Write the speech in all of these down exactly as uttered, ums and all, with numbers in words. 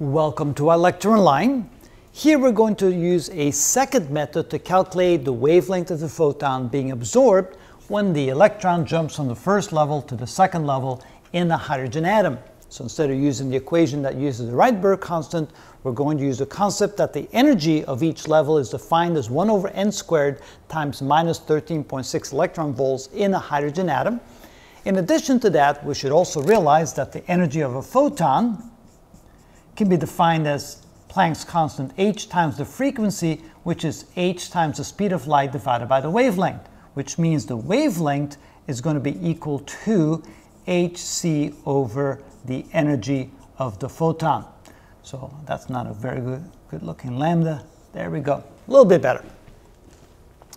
Welcome to iLectureOnline. Here we're going to use a second method to calculate the wavelength of the photon being absorbed when the electron jumps from the first level to the second level in the hydrogen atom. So instead of using the equation that uses the Rydberg constant, we're going to use the concept that the energy of each level is defined as one over n squared times minus thirteen point six electron volts in a hydrogen atom. In addition to that, we should also realize that the energy of a photon can be defined as Planck's constant h times the frequency, which is h times the speed of light divided by the wavelength, which means the wavelength is going to be equal to hc over the energy of the photon. So that's not a very good, good looking lambda. There we go, a little bit better.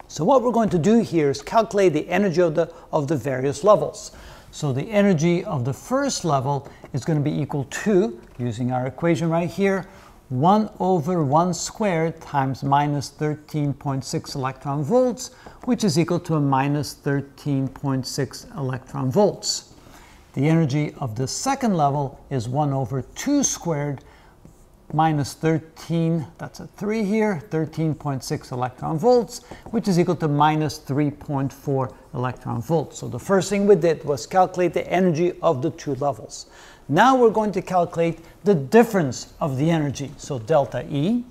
So what we're going to do here is calculate the energy of the, of the various levels. So the energy of the first level is going to be equal to, using our equation right here, one over one squared times minus thirteen point six electron volts, which is equal to a minus thirteen point six electron volts. The energy of the second level is one over two squared minus thirteen, that's a three here, thirteen point six electron volts, which is equal to minus three point four electron volts. So the first thing we did was calculate the energy of the two levels. Now we're going to calculate the difference of the energy. So delta E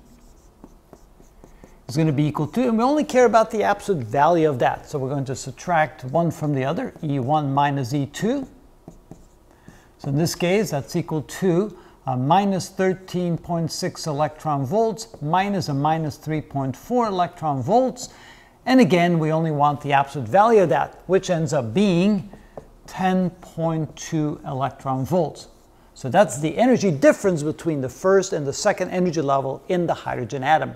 is going to be equal to, and we only care about the absolute value of that. So we're going to subtract one from the other, E one minus E two. So in this case, that's equal to Uh, minus thirteen point six electron volts minus a minus three point four electron volts. And again, we only want the absolute value of that, which ends up being ten point two electron volts. So that's the energy difference between the first and the second energy level in the hydrogen atom,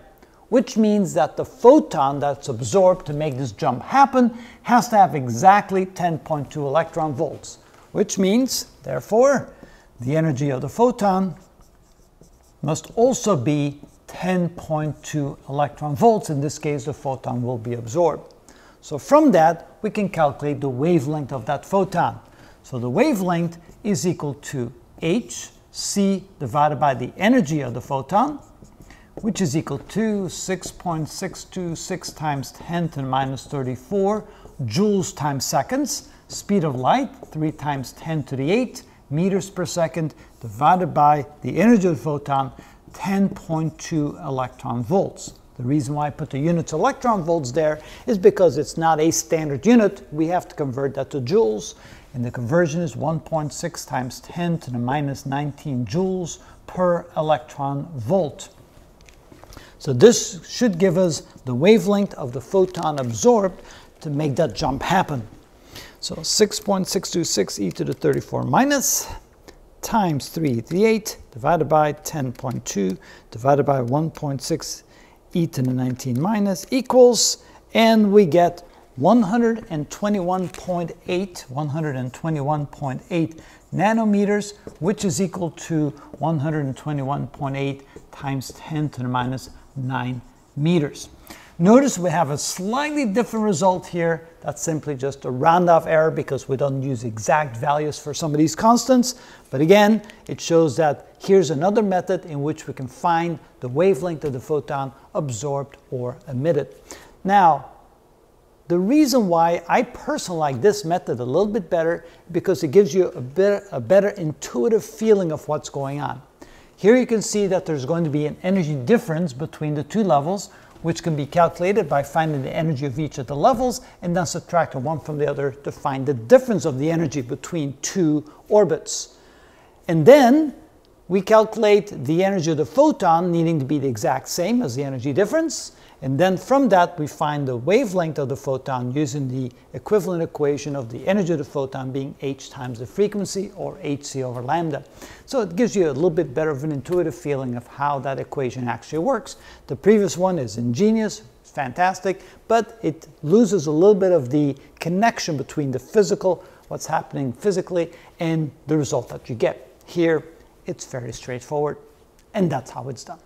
which means that the photon that's absorbed to make this jump happen has to have exactly ten point two electron volts, which means, therefore, the energy of the photon must also be ten point two electron volts. In this case, the photon will be absorbed. So from that, we can calculate the wavelength of that photon. So the wavelength is equal to hc divided by the energy of the photon, which is equal to six point six two six times ten to the minus thirty-four joules times seconds, speed of light, three times ten to the eight. Meters per second divided by the energy of the photon, ten point two electron volts. The reason why I put the units electron volts there is because it's not a standard unit. We have to convert that to joules, and the conversion is one point six times ten to the minus nineteen joules per electron volt. So this should give us the wavelength of the photon absorbed to make that jump happen. So six point six two six e to the thirty-four minus times three e to the eight divided by ten point two divided by one point six e to the nineteen minus equals, and we get one hundred twenty-one point eight nanometers, which is equal to one hundred twenty-one point eight times ten to the minus nine meters. Notice we have a slightly different result here. That's simply just a round-off error because we don't use exact values for some of these constants. But again, it shows that here's another method in which we can find the wavelength of the photon absorbed or emitted. Now, the reason why I personally like this method a little bit better is because it gives you a, bit, a better intuitive feeling of what's going on. Here you can see that there's going to be an energy difference between the two levels, which can be calculated by finding the energy of each of the levels and then subtract one from the other to find the difference of the energy between two orbits. And then we calculate the energy of the photon needing to be the exact same as the energy difference. And then from that, we find the wavelength of the photon using the equivalent equation of the energy of the photon being h times the frequency, or hc over lambda. So it gives you a little bit better of an intuitive feeling of how that equation actually works. The previous one is ingenious, fantastic, but it loses a little bit of the connection between the physical, what's happening physically, and the result that you get. Here, it's very straightforward, and that's how it's done.